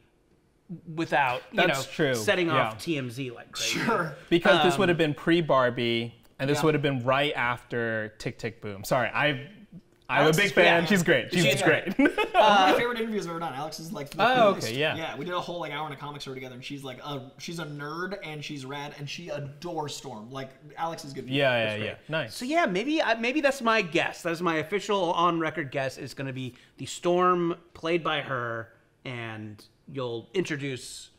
without you That's know true. setting yeah. off T M Z like crazy. Sure. Because um, this would have been pre-Barbie, and this yeah. would have been right after Tick Tick Boom. Sorry, I I'm Alex a big fan. Yeah. She's great. She's yeah. great. Uh, One of my favorite interviews I've ever done. Alex is like the oh, coolest. okay, yeah. Yeah, we did a whole like hour in a comic store together, and she's like a she's a nerd and she's rad and she adores Storm. Like Alex is good. Yeah, yeah, yeah. Nice. So yeah, maybe I, maybe that's my guess. That is my official on record guess. It's going to be the Storm played by her, and you'll introduce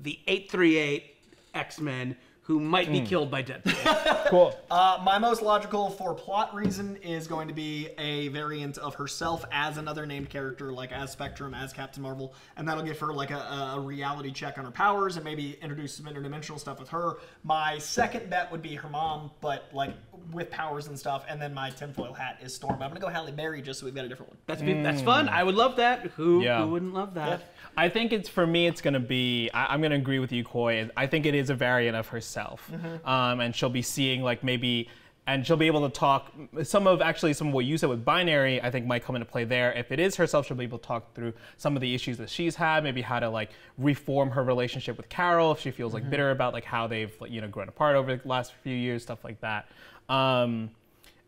the eight three eight X-Men who might be mm. killed by Deadpool. Cool. Uh, my most logical for plot reason is going to be a variant of herself as another named character, like as Spectrum, as Captain Marvel, and that'll give her like a, a reality check on her powers and maybe introduce some interdimensional stuff with her. My second bet would be her mom, but like with powers and stuff, and then my tinfoil hat is Storm. But I'm gonna go Halle Berry just so we've got a different one. That's mm. that's fun. I would love that. Who, yeah. who wouldn't love that? Yeah. I think it's, for me, it's gonna be, I, I'm gonna agree with you, Coy. I think it is a variant of herself. Mm-hmm. um, and she'll be seeing like maybe, and she'll be able to talk, some of actually some of what you said with Binary, I think might come into play there. If it is herself, she'll be able to talk through some of the issues that she's had, maybe how to like reform her relationship with Carol, if she feels like mm-hmm. bitter about like how they've you know grown apart over the last few years, stuff like that. Um,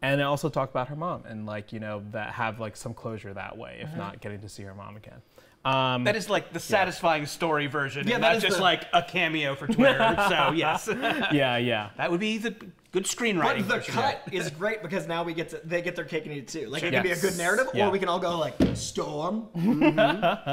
and also talk about her mom and like, you know, that have like some closure that way, if mm-hmm. not getting to see her mom again. Um, that is like the satisfying yeah. story version, yeah, not just the... like a cameo for Twitter, so yes. Yeah, yeah. That would be the good screenwriting. But the version. cut is great because now we get to, they get their cake and eat it too. Like sure. it yes. can be a good narrative, yeah. or we can all go like, Storm. Mm-hmm.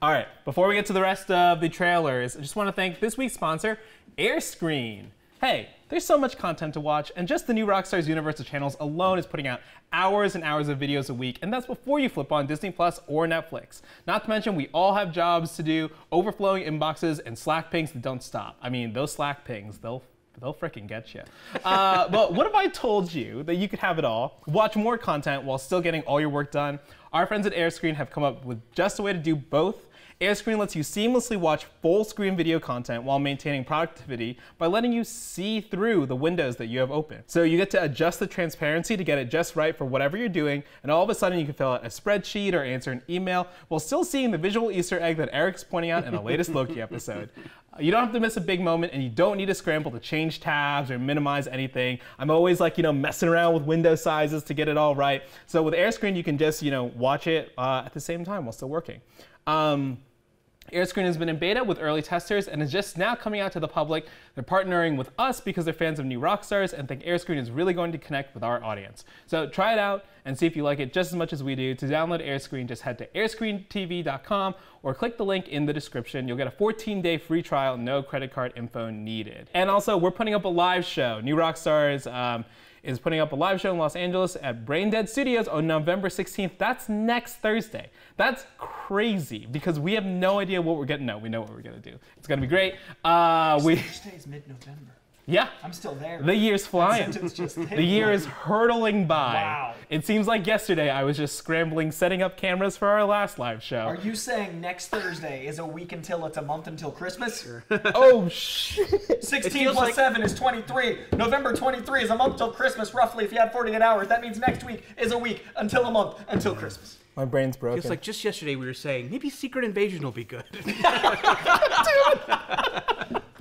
All right, before we get to the rest of the trailers, I just want to thank this week's sponsor, AirScreen. Hey, there's so much content to watch, and just the new Rockstar's universe of channels alone is putting out hours and hours of videos a week, and that's before you flip on Disney Plus or Netflix. Not to mention, we all have jobs to do, overflowing inboxes, and Slack pings that don't stop. I mean, those Slack pings, they'll They'll frickin' get you. Uh, but what if I told you that you could have it all, watch more content while still getting all your work done? Our friends at AirScreen have come up with just a way to do both. AirScreen lets you seamlessly watch full-screen video content while maintaining productivity by letting you see through the windows that you have open. So you get to adjust the transparency to get it just right for whatever you're doing, and all of a sudden you can fill out a spreadsheet or answer an email while still seeing the visual Easter egg that Eric's pointing out in the latest Loki episode. You don't have to miss a big moment, and you don't need to scramble to change tabs or minimize anything. I'm always like, you know, messing around with window sizes to get it all right. So with AirScreen, you can just, you know, watch it uh, at the same time while still working. Um, AirScreen has been in beta with early testers and is just now coming out to the public. They're partnering with us because they're fans of new rock stars and think AirScreen is really going to connect with our audience. So try it out and see if you like it just as much as we do. To download AirScreen, just head to airscreen t v dot com or click the link in the description. You'll get a fourteen day free trial, no credit card info needed. And also, we're putting up a live show. New Rock Stars um, is putting up a live show in Los Angeles at Brain Dead Studios on November sixteenth. That's next Thursday. That's crazy because we have no idea what we're getting. No, we know what we're gonna do. It's gonna be great. Uh, we. Thursday's mid-November. Yeah. I'm still there. The year's flying. Just the year is hurtling by. Wow. It seems like yesterday I was just scrambling, setting up cameras for our last live show. Are you saying next Thursday is a week until it's a month until Christmas? Oh, shit. sixteen plus seven is twenty-three. November twenty-three is a month till Christmas, roughly, if you had forty-eight hours. That means next week is a week until a month until Christmas. My brain's broken. It's like just yesterday we were saying, maybe Secret Invasion will be good. Dude.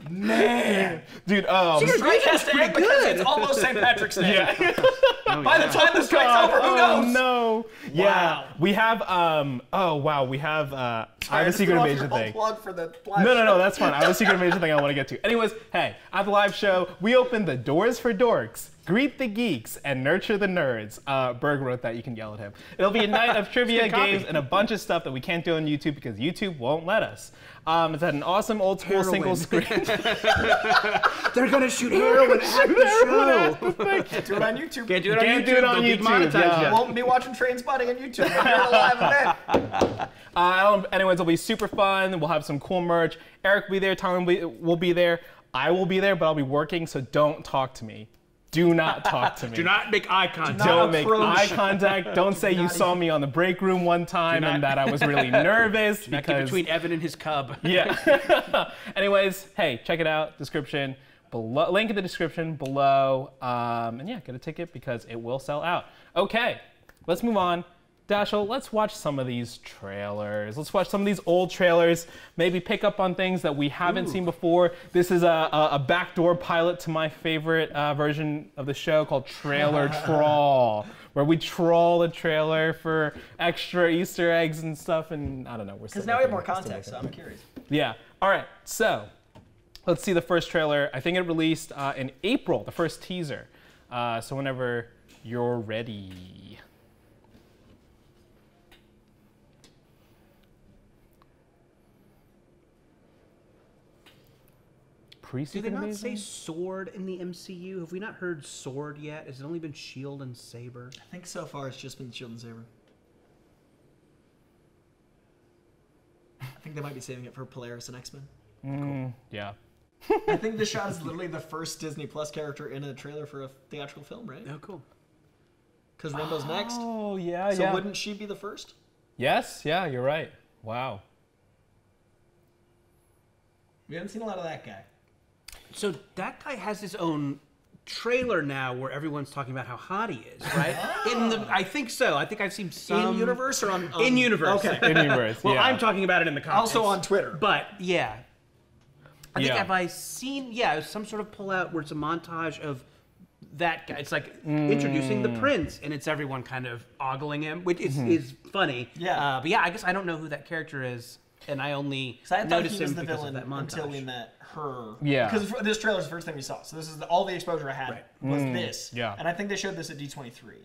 Man. Dude, um... Secret Invasion is pretty good. It's almost Saint Patrick's Day. Yeah. Oh, by yeah. the time this strike's over, who knows? Oh, no. Yeah. Wow. We have, um... Oh, wow. We have, uh... I have a Secret Invasion thing. Plug for the live no, no, no. Show. That's fine. I have a Secret Invasion thing I want to get to. Anyways, hey, at the live show, we opened the doors for dorks. Greet the geeks and nurture the nerds. Uh, Berg wrote that. You can yell at him. It'll be a night of trivia, games, and a bunch of stuff that we can't do on YouTube because YouTube won't let us. Um, it's at an awesome old school heroin. single screen. They're gonna shoot heroin at the show. Can't do it on YouTube. Can't do it on can't YouTube. Do it on YouTube. Yeah. You won't be watching Trainspotting on YouTube. You're alive event. Uh, anyways, it'll be super fun. We'll have some cool merch. Eric will be there. Tom will be there. I will be there, but I'll be working, so don't talk to me. Do not talk to me. Do not make eye contact. Do not don't make eye contact. Don't say you saw me on the break room one time and that I was really nervous. Do not because... get between Evan and his cub. Yeah. Anyways, hey, check it out. Description below. Link in the description below. Um, and yeah, get a ticket because it will sell out. Okay, let's move on. Dashel, let's watch some of these trailers. Let's watch some of these old trailers, maybe pick up on things that we haven't Ooh. seen before. This is a, a, a backdoor pilot to my favorite uh, version of the show called Trailer Trawl, where we trawl a trailer for extra Easter eggs and stuff, and I don't know. We're Because now we have more context, so I'm curious. Yeah, all right, so let's see the first trailer. I think it released uh, in April, the first teaser. Uh, so whenever you're ready. Do they not say sword in the M C U? Have we not heard sword yet? Has it only been shield and saber? I think so far it's just been shield and saber. I think they might be saving it for Polaris and X-Men. Mm, cool. Yeah. I think this shot is literally the first Disney Plus character in a trailer for a theatrical film, right? Oh, cool. Because Rambeau's oh, next. Oh, yeah, so yeah. So wouldn't she be the first? Yes, yeah, you're right. Wow. We haven't seen a lot of that guy. So that guy has his own trailer now, where everyone's talking about how hot he is, right? Oh. In the, I think so. I think I've seen some in universe or on um, in universe. Okay, in universe. Well, yeah. I'm talking about it in the comments. Also on Twitter. But yeah, I think yeah. have I seen yeah some sort of pullout where it's a montage of that guy. It's like mm. introducing the prince, and it's everyone kind of ogling him, which is mm-hmm. is funny. Yeah, uh, but yeah, I guess I don't know who that character is. And I only I noticed him the because villain of that montage. Until we met her. Yeah. Because this trailer is the first thing we saw. So this is the, all the exposure I had right. was mm, this. Yeah. And I think they showed this at D twenty-three.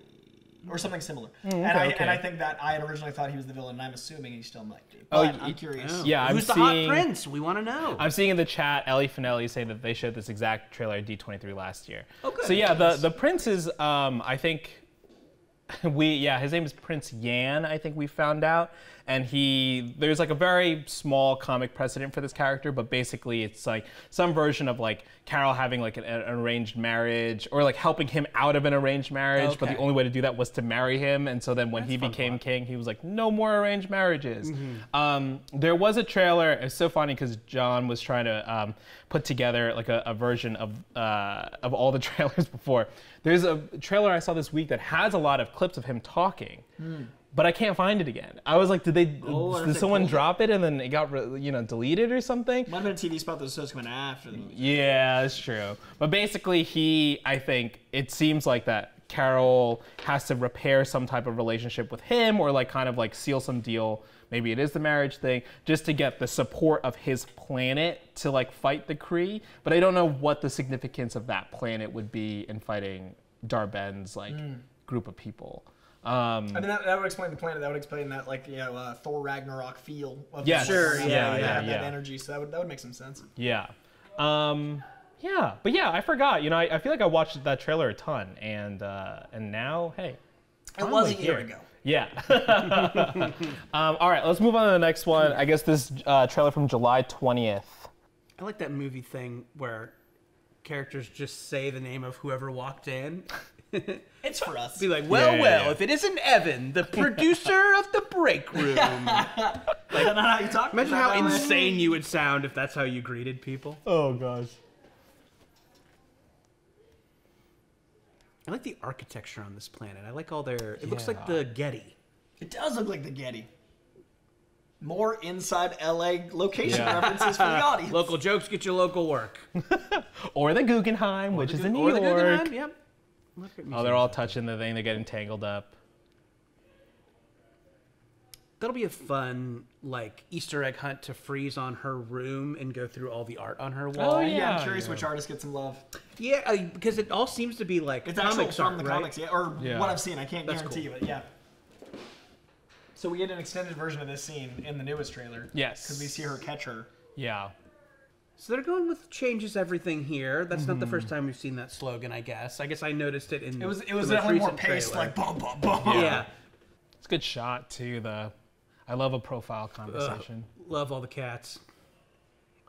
or something similar. Mm, okay, and I okay. and I think that I had originally thought he was the villain, and I'm assuming he still might be. Oh, but I'm he, curious. Oh. Yeah, I'm who's seeing, the hot prince? We want to know. I'm seeing in the chat Ellie Finelli say that they showed this exact trailer at D twenty-three last year. Oh, good. So yeah, the the prince is um I think. We yeah, his name is Prince Yan, I think we found out, and he there's like a very small comic precedent for this character, but basically it's like some version of like Carol having like an, an arranged marriage or like helping him out of an arranged marriage, okay. but the only way to do that was to marry him, and so then when That's he became plot. king, he was like, no more arranged marriages. Mm-hmm. um, there was a trailer. It's so funny because John was trying to um, put together like a, a version of uh, of all the trailers before. There's a trailer I saw this week that has a lot of clips of him talking, mm. but I can't find it again. I was like, did they? Oh, did someone drop it and then it got you know deleted or something? Might have been a T V spot that was supposed to come in after the movie. Yeah, that's true. But basically, he, I think, it seems like that Carol has to repair some type of relationship with him, or like kind of like seal some deal. Maybe it is the marriage thing, just to get the support of his planet to like fight the Kree. But I don't know what the significance of that planet would be in fighting Darben's like mm. group of people. Um, I mean, that, that would explain the planet. That would explain that like you know uh, Thor Ragnarok feel of yes. the sure, yeah, yeah, yeah, yeah, yeah. that energy. So that would that would make some sense. Yeah, um, yeah, but yeah, I forgot. You know, I, I feel like I watched that trailer a ton, and uh, and now hey, it was a year ago. Yeah. um, all right, let's move on to the next one. I guess this uh, trailer from July twentieth. I like that movie thing where characters just say the name of whoever walked in. It's for us. Be like, well, yeah, yeah, well, yeah. if it isn't Evan, the producer of The Break Room. Like, is that not how you talk? Imagine how insane you would sound if that's how you greeted people. Oh, gosh. I like the architecture on this planet. I like all their... It yeah. looks like the Getty. It does look like the Getty. More inside L A location yeah. references for the audience. Local jokes get your local work. Or the Guggenheim, or which the is in New or York. Or the Guggenheim, yep. Look at oh, they're all touching the thing. They're getting tangled up. That'll be a fun, like, Easter egg hunt to freeze on her room and go through all the art on her wall. Oh, yeah. yeah I'm curious yeah. which artist gets some love. Yeah, I, because it all seems to be, like, it's comics actual from art, the right? comics, yeah, or yeah. what I've seen. I can't That's guarantee, cool. but yeah. So we get an extended version of this scene in the newest trailer. Yes. Because we see her catch her. Yeah. So they're going with changes everything here. That's mm. not the first time we've seen that slogan, I guess. I guess I noticed it in It was, it was definitely more paced, trailer. Like, bum, bum, bum. Yeah. yeah. It's a good shot, too, the... I love a profile conversation. Ugh, love all the cats.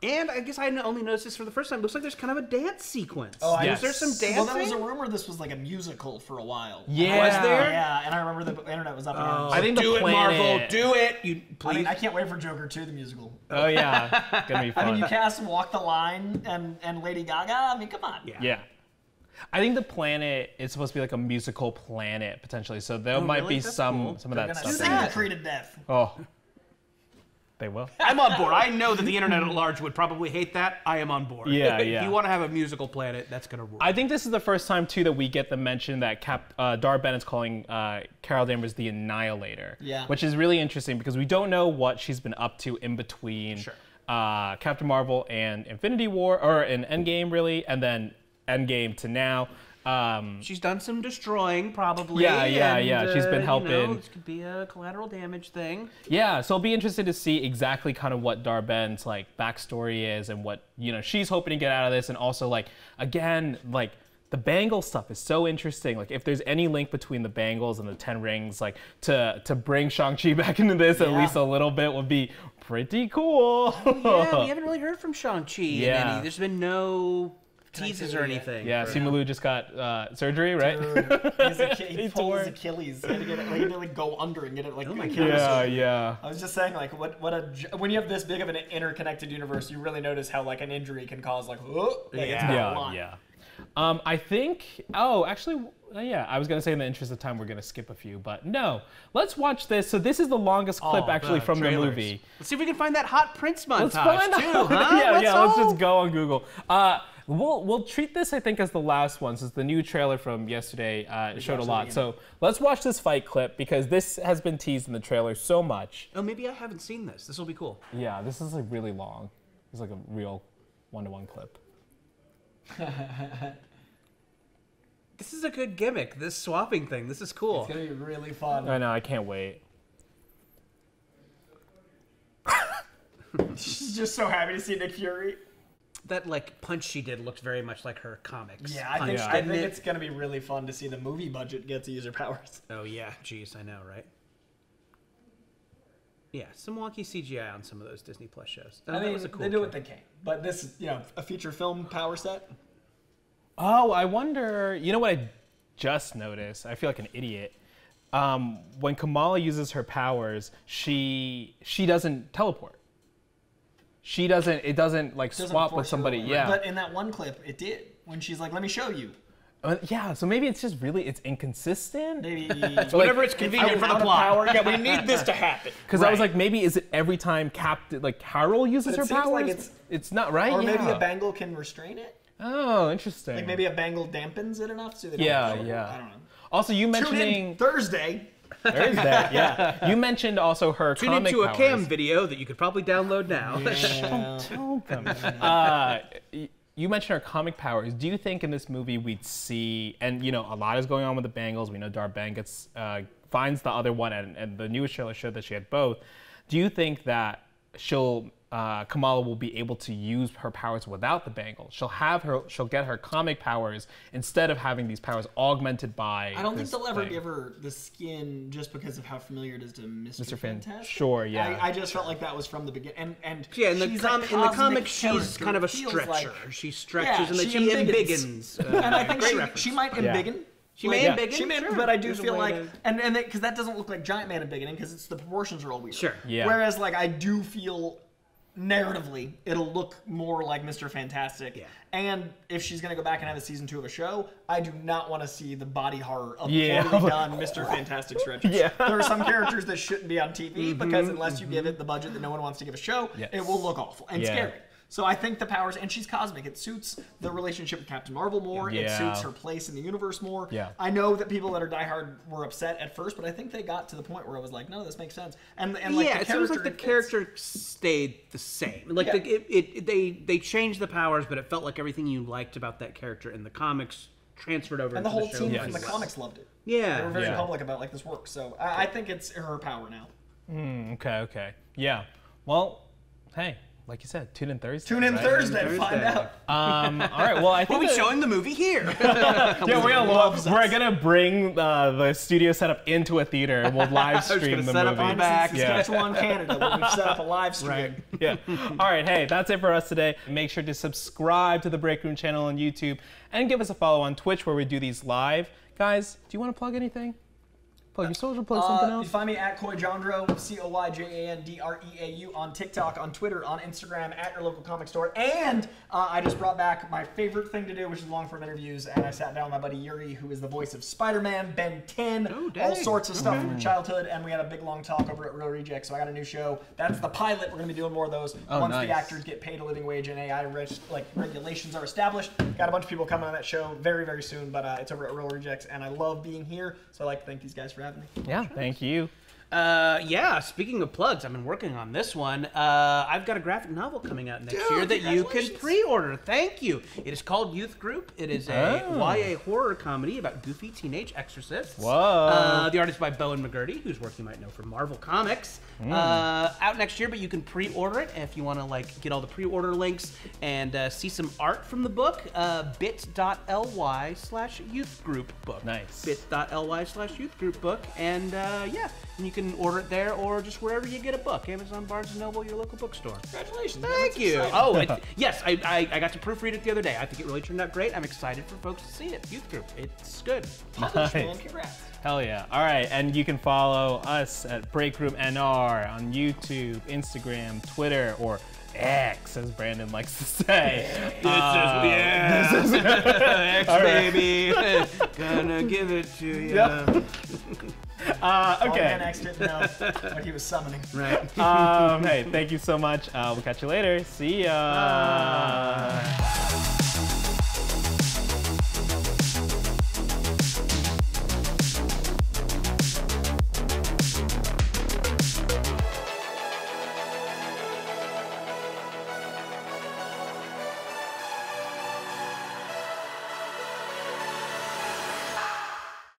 And I guess I only noticed this for the first time. It looks like there's kind of a dance sequence. Oh, yes. Was there some dancing? Well, there was a rumor this was like a musical for a while. Yeah. Was there? Yeah, and I remember the internet was up in arms. Oh, I think do it, Marvel. Do it. You, please. I mean, I can't wait for Joker two, the musical. Oh, yeah. It's going to be fun. I mean, you cast Walk the Line and, and Lady Gaga. I mean, come on. Yeah. yeah. I think the planet is supposed to be like a musical planet potentially, so there oh, might really? be That's some cool. some of They're that stuff. That. Creed to death. Oh, they will. I'm on board. I know that the internet at large would probably hate that. I am on board. Yeah, yeah. If you want to have a musical planet, that's gonna work. I think this is the first time too that we get the mention that Cap uh, Dar Bennett's calling uh, Carol Danvers the Annihilator. Yeah. Which is really interesting because we don't know what she's been up to in between sure. uh, Captain Marvel and Infinity War, or in Endgame really, and then. Endgame to now. Um, She's done some destroying, probably. Yeah, yeah, and, yeah. She's been helping. You know, this could be a collateral damage thing. Yeah, so I'll be interested to see exactly kind of what Darben's like backstory is and what you know she's hoping to get out of this, and also like again like. The bangle stuff is so interesting. Like, if there's any link between the bangles and the Ten Rings, like to to bring Shang-Chi back into this yeah. at least a little bit would be pretty cool. Oh, yeah, we haven't really heard from Shang-Chi. Yeah, in any. There's been no. Teases or anything. Yeah, Simu Liu just got uh, surgery, right? Dude, he he pulled his Achilles. He had to get it, like, he had to like go under and get it like. Oh my Achilles. Yeah, yeah. I was just saying, like, what, what a when you have this big of an interconnected universe, you really notice how like an injury can cause like, oh, like yeah, yeah, yeah. Um, I think. Oh, actually. Yeah, I was going to say in the interest of time, we're going to skip a few, but no. Let's watch this. So this is the longest clip oh, actually from trailers. the movie. Let's see if we can find that hot Prince montage, let's find too, huh? Yeah, let's, yeah, let's just go on Google. Uh, we'll, we'll treat this, I think, as the last one, since the new trailer from yesterday uh, showed a lot. So let's watch this fight clip, because this has been teased in the trailer so much. Oh, maybe I haven't seen this. This will be cool. Yeah, this is like really long. It's like a real one-to-one clip. this is a good gimmick, this swapping thing. This is cool. It's going to be really fun. I know, I can't wait. She's just so happy to see Nick Fury. That, like, punch she did looked very much like her comics. Yeah, I punch, think, yeah. I think it? it's going to be really fun to see the movie budget get to use her powers. Oh, yeah. Jeez, I know, right? Yeah, some wonky C G I on some of those Disney Plus shows. Oh, I mean, that was a cool they do what they can. But this is, you know, a feature film power set. Oh, I wonder... You know what I just noticed? I feel like an idiot. Um, when Kamala uses her powers, she she doesn't teleport. She doesn't, it doesn't like doesn't swap with somebody, right? Yeah. But in that one clip, it did. When she's like, let me show you. Uh, yeah, so maybe it's just really, it's inconsistent. Maybe. So whenever like, it's convenient it's for the plot. Power. Yeah, we need this to happen. Because right. I was like, maybe is it every time Captain, like Carol uses her powers? Like it's, it's not right, Or yeah. maybe a bangle can restrain it. Oh, interesting. Like maybe a bangle dampens it enough so they don't Yeah, control. yeah. I don't know. Also, you mentioning... Tune in Thursday. There's that, yeah. You mentioned also her Tune comic into powers. a cam video that you could probably download now. Yeah. Don't tell them. Uh, you mentioned her comic powers. Do you think in this movie we'd see, and you know, a lot is going on with the bangles. We know Darben gets, uh, finds the other one, and, and the newest trailer showed that she had both. Do you think that she'll, uh, Kamala will be able to use her powers without the bangle? She'll have her, she'll get her comic powers instead of having these powers augmented by. I don't think they'll ever thing. give her the skin just because of how familiar it is to Mister Mister Fantastic. Sure, yeah. I, I just felt like that was from the beginning. And and yeah, in the, com in the comic, she's kind of a stretcher. Like, she stretches yeah, and then she, she embiggens. Uh, and I think she, she might embiggen. Yeah. She like, may yeah. embiggen, she may, sure. but I do There's feel like, to... and and because that doesn't look like Giant Man embiggening because it's the proportions are all weird. Sure. Yeah. Whereas like I do feel. Narratively, it'll look more like Mister Fantastic. Yeah. And if she's going to go back and have a season two of a show, I do not want to see the body horror of yeah. poorly done Mister Fantastic stretches. Yeah. There are some characters that shouldn't be on T V mm-hmm, because unless mm-hmm. you give it the budget that no one wants to give a show, yes. it will look awful and yeah. scary. So I think the powers, and she's cosmic. It suits the relationship with Captain Marvel more. Yeah. It suits her place in the universe more. Yeah. I know that people that are diehard were upset at first, but I think they got to the point where I was like, no, this makes sense. And, and like yeah, the it seems like the character stayed the same. Like yeah. the, it, it, they they changed the powers, but it felt like everything you liked about that character in the comics transferred over. And the whole the team yes. from the comics loved it. Yeah, they were very yeah. public about like this work. So I, I think it's her power now. Mm, okay, okay, yeah. Well, hey. Like you said, tune in Thursday. Tune in right? Thursday, Thursday. Find out. Um, all right. Well, I think we'll be showing the movie here. yeah, we're gonna love, we're gonna bring uh, the studio setup into a theater and we'll live stream the set movie. Set up on back. Yeah. Saskatchewan, Canada. Where we've set up a live stream. Right. Yeah. All right. Hey, that's it for us today. Make sure to subscribe to the Break Room channel on YouTube and give us a follow on Twitch where we do these live. Guys, do you want to plug anything? Plug your social, plug uh, something else. You find me at Koyjandreau, C O Y J A N D R E A U, on TikTok, on Twitter, on Instagram, at your local comic store. And uh, I just brought back my favorite thing to do, which is long-form interviews. And I sat down with my buddy Yuri, who is the voice of Spider-Man, Ben ten, oh, all sorts of stuff okay. from your childhood. And we had a big, long talk over at Real Reject. So I got a new show. That's the pilot. We're going to be doing more of those. Oh, Once nice. the actors get paid a living wage and A I like regulations are established. Got a bunch of people coming on that show very, very soon. But uh, it's over at Real Rejects. And I love being here. So I'd like to thank these guys for having me. Yeah, sure. Thank you. Uh, yeah, speaking of plugs, I've been working on this one. Uh, I've got a graphic novel coming out next Dude, year that you can pre-order. Thank you. It is called Youth Group. It is a oh. Y A horror comedy about goofy teenage exorcists. Whoa. Uh, the artist by Bowen McGurdy, whose work you might know from Marvel Comics. Mm. Uh, out next year, but you can pre-order it if you want to like get all the pre-order links and uh, see some art from the book. Uh, bit dot L Y slash youth group book. Nice. bit dot L Y slash youth group book, and uh, yeah. And you can order it there or just wherever you get a book. Amazon, Barnes and Noble, your local bookstore. Congratulations. Thank you. Oh, it, yes, I, I, I got to proofread it the other day. I think it really turned out great. I'm excited for folks to see it. Youth Group. It's good. Nice. Man, congrats. Hell yeah. All right. And you can follow us at Break Room N R on YouTube, Instagram, Twitter, or X, as Brandon likes to say. This uh, is the X. This is X, baby. Gonna give it to you. Yep. Uh, okay. All man X didn't know what he was summoning. Right. Um, hey, thank you so much. Uh, we'll catch you later. See ya. Bye.